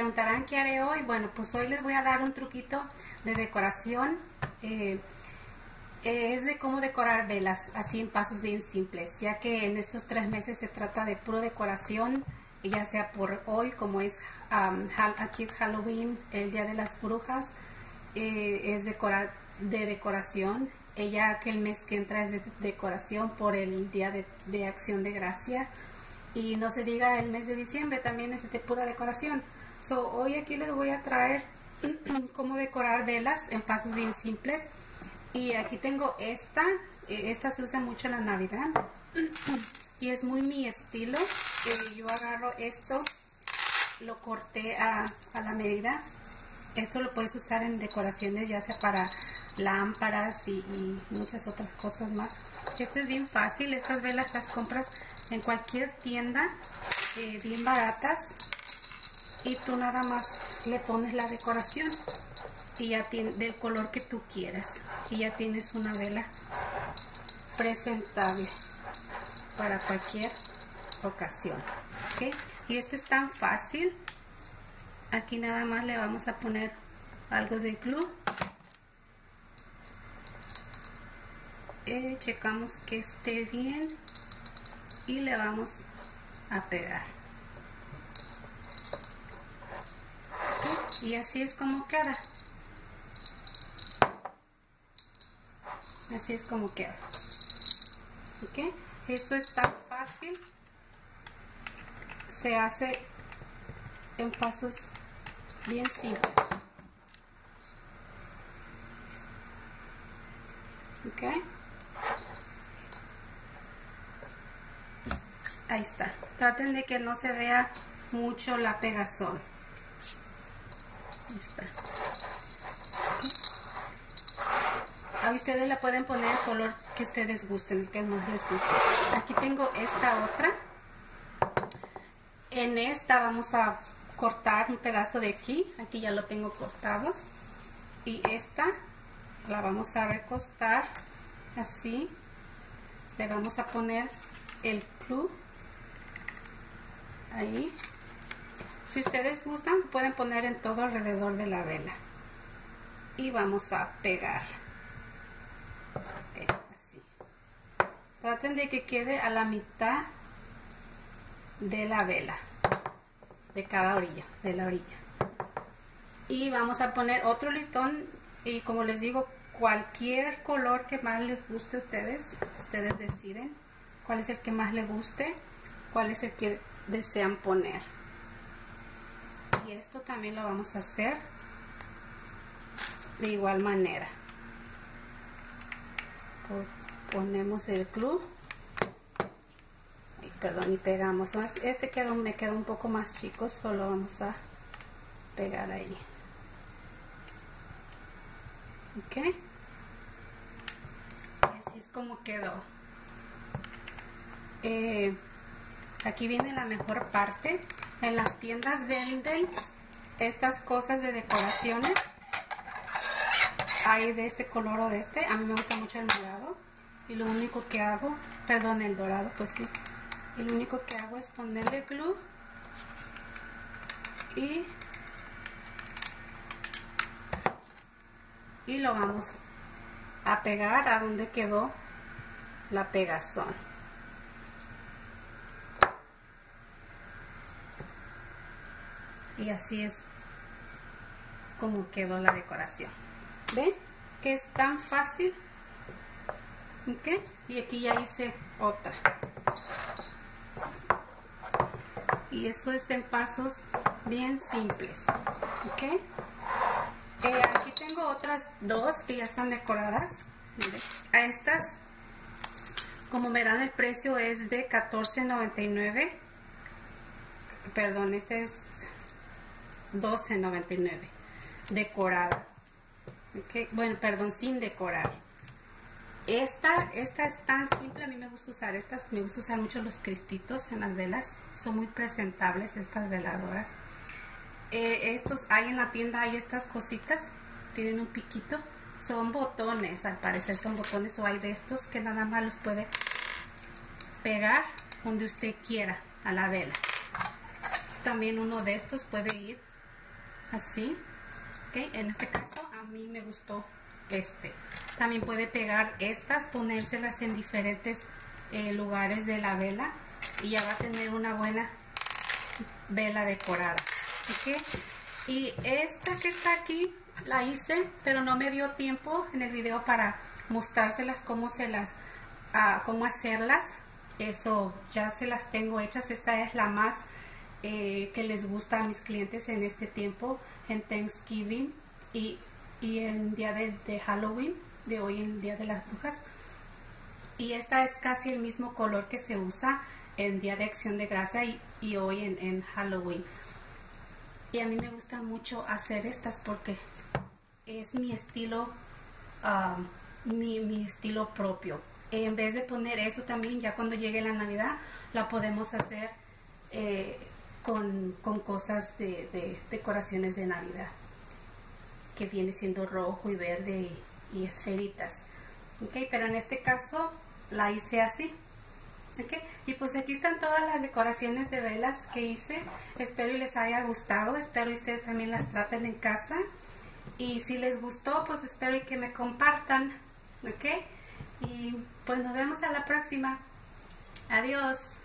Preguntarán qué haré hoy. Bueno, pues hoy les voy a dar un truquito de decoración. Es de cómo decorar velas, así en pasos bien simples, ya que en estos 3 meses se trata de pura decoración, ya sea por hoy, como es aquí es Halloween, el Día de las Brujas, es de decoración, ya que el mes que entra es de decoración por el Día de Acción de Gracia, y no se diga el mes de diciembre también es de pura decoración. So, hoy aquí les voy a traer cómo decorar velas en pasos bien simples. Y aquí tengo esta se usa mucho en la Navidad y es muy mi estilo. Yo agarro esto, lo corté a la medida. Esto lo puedes usar en decoraciones, ya sea para lámparas y muchas otras cosas más. Esto es bien fácil. Estas velas las compras en cualquier tienda, bien baratas, y tú nada más le pones la decoración y ya tiene, del color que tú quieras, y ya tienes una vela presentable para cualquier ocasión, ¿okay? Y esto es tan fácil. Aquí nada más le vamos a poner algo de glue, checamos que esté bien y le vamos a pegar. Y así es como queda. Así es como queda. ¿Ok? Esto es tan fácil. Se hace en pasos bien simples. ¿Ok? Ahí está. Traten de que no se vea mucho la pegazón. Está. A ustedes la pueden poner el color que ustedes gusten, el que más les guste. Aquí tengo esta otra. En esta vamos a cortar un pedazo de aquí. Aquí ya lo tengo cortado. Y esta la vamos a recostar así. Le vamos a poner el glue. Ahí. Si ustedes gustan, pueden poner en todo alrededor de la vela. Y vamos a pegar. Okay, así. Traten de que quede a la mitad de la vela. De cada orilla, de la orilla. Y vamos a poner otro listón. Y como les digo, cualquier color que más les guste a ustedes. Ustedes deciden cuál es el que más les guste, cuál es el que desean poner. Y esto también lo vamos a hacer de igual manera. Ponemos el glue, perdón, y pegamos. Este quedó, me quedó un poco más chico, solo vamos a pegar ahí. Ok, así es como quedó. Aquí viene la mejor parte. En las tiendas venden estas cosas de decoraciones. Hay de este color o de este. A mí me gusta mucho el dorado. Y lo único que hago, perdón, el dorado, pues sí. Y lo único que hago es ponerle glue. Y lo vamos a pegar a donde quedó la pegazón. Y así es como quedó la decoración. ¿Ven? Que es tan fácil. ¿Ok? Y aquí ya hice otra. Y eso es en pasos bien simples. ¿Ok? Aquí tengo otras dos que ya están decoradas. Miren, a estas, como verán, el precio es de $14.99. Perdón, este es $12.99 decorada. Okay. Bueno, perdón, sin decorar. Esta es tan simple. A mí me gusta usar estas. Me gusta usar mucho los cristitos en las velas. Son muy presentables estas veladoras. Estos hay en la tienda. Hay estas cositas. Tienen un piquito. Son botones. Al parecer son botones. O hay de estos que nada más los puede pegar donde usted quiera a la vela. También uno de estos puede ir así, ¿okay? En este caso a mí me gustó este. También puede pegar estas, ponérselas en diferentes lugares de la vela y ya va a tener una buena vela decorada, ¿okay? Y esta que está aquí la hice, pero no me dio tiempo en el video para mostrárselas cómo hacerlas. Eso ya se las tengo hechas. Esta es la más que les gusta a mis clientes en este tiempo, en Thanksgiving y en día de Halloween, de hoy en el día de las brujas. Y esta es casi el mismo color que se usa en día de Acción de Gracia y hoy en Halloween. Y a mí me gusta mucho hacer estas porque es mi estilo, mi estilo propio. En vez de poner esto también, ya cuando llegue la Navidad, la podemos hacer con cosas de decoraciones de Navidad, que viene siendo rojo y verde y esferitas, ¿okay? Pero en este caso la hice así, ¿okay? Y pues aquí están todas las decoraciones de velas que hice. Espero y les haya gustado, espero y ustedes también las traten en casa. Y si les gustó, pues espero y que me compartan, ¿ok? Y pues nos vemos a la próxima. Adiós.